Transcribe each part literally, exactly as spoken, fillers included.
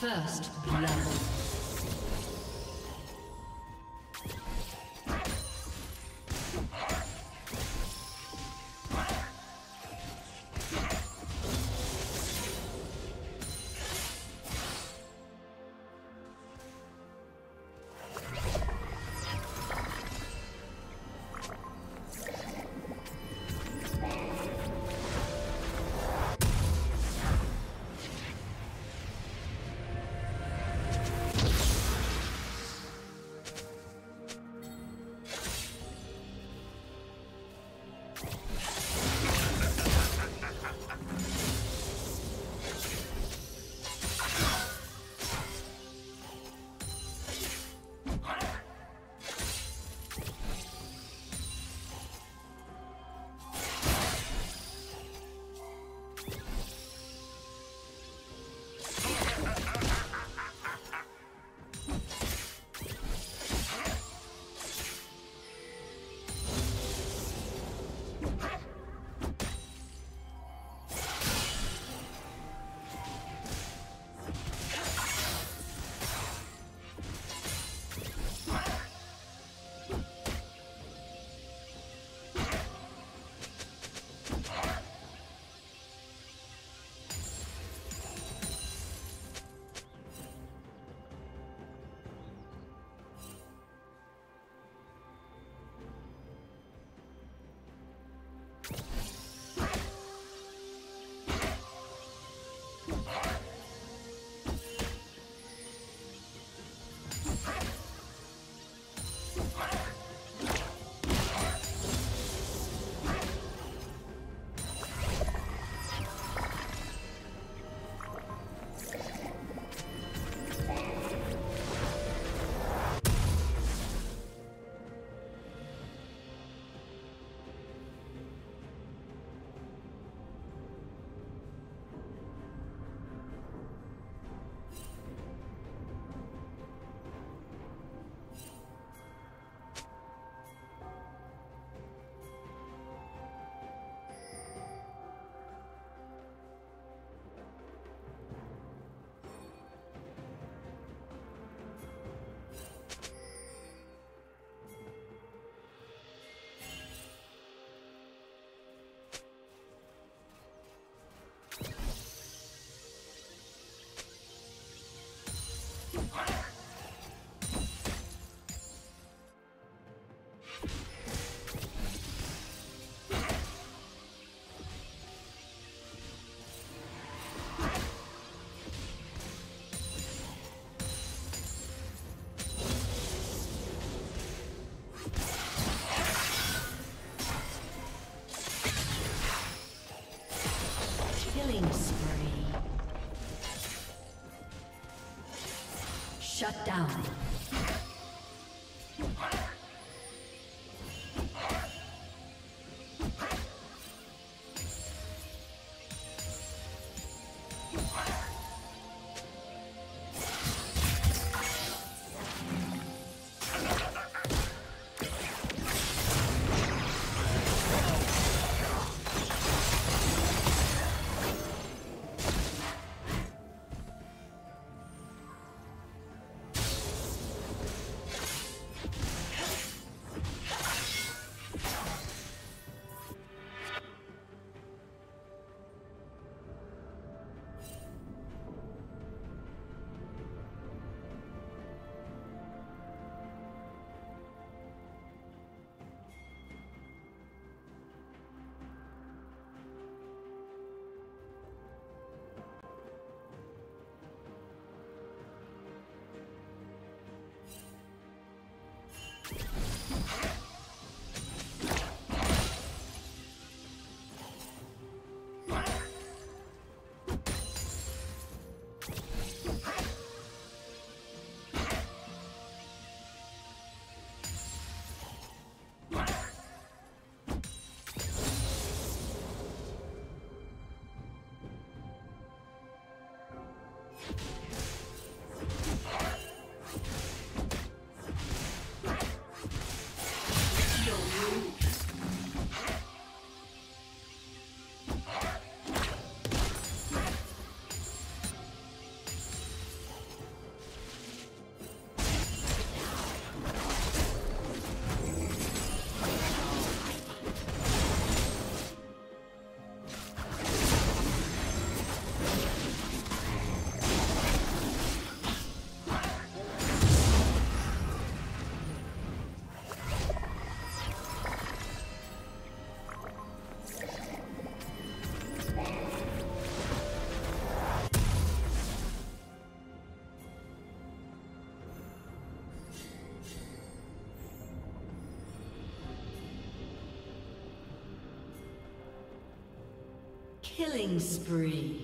First blood. Shut down. Killing spree.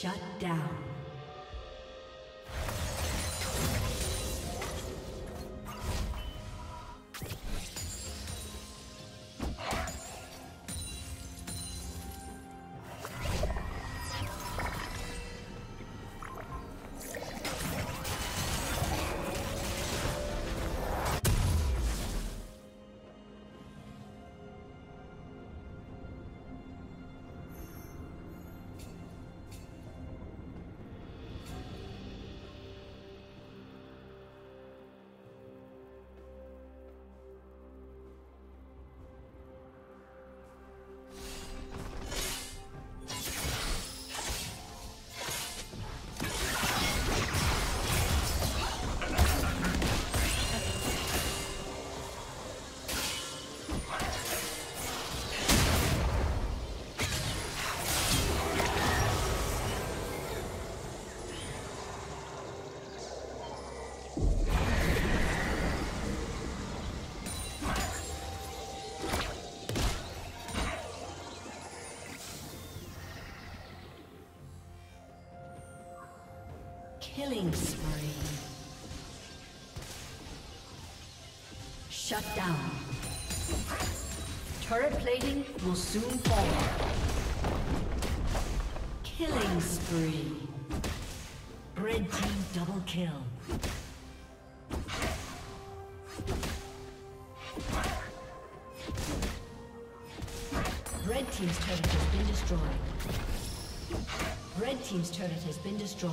Shut down. Killing spree. Shut down. Turret plating will soon fall. Killing spree. Red team double kill. Red team's turret has been destroyed. Red team's turret has been destroyed.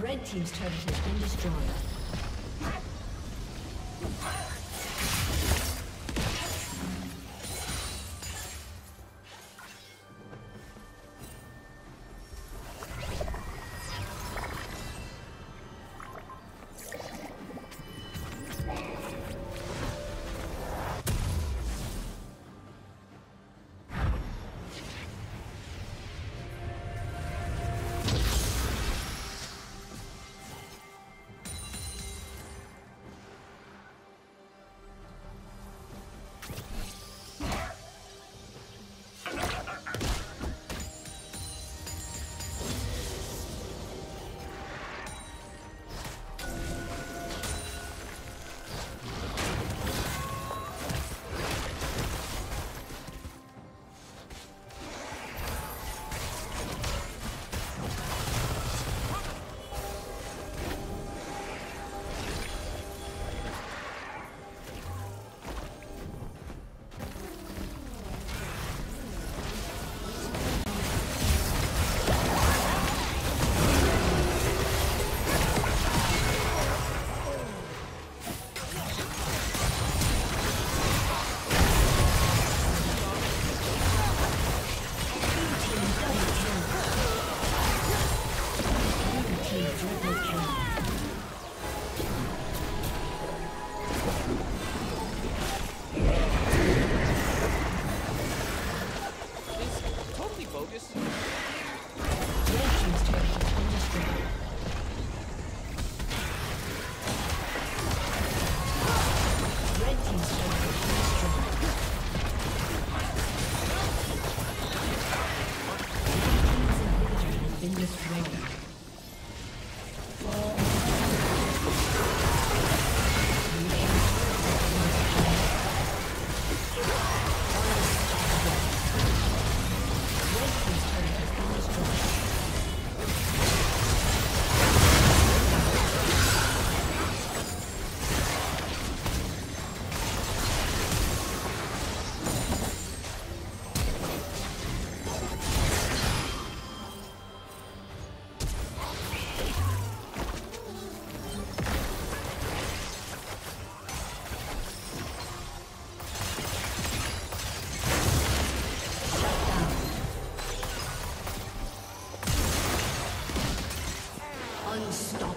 Red team's turret has been destroyed.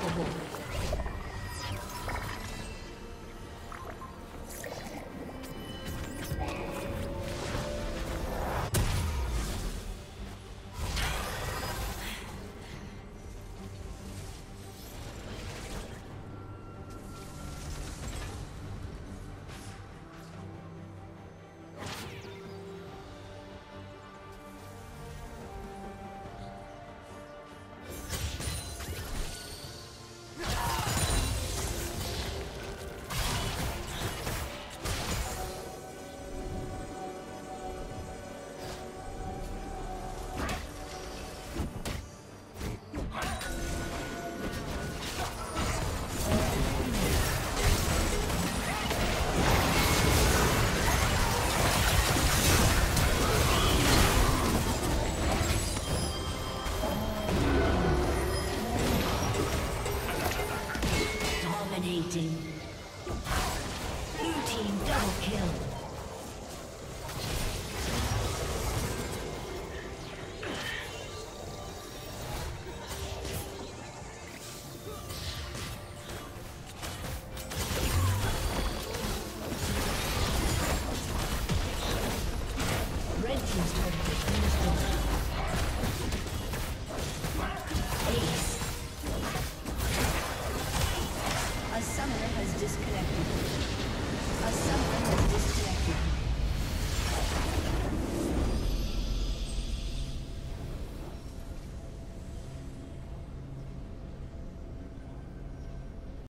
unstoppable. Red team's turret has been destroyed.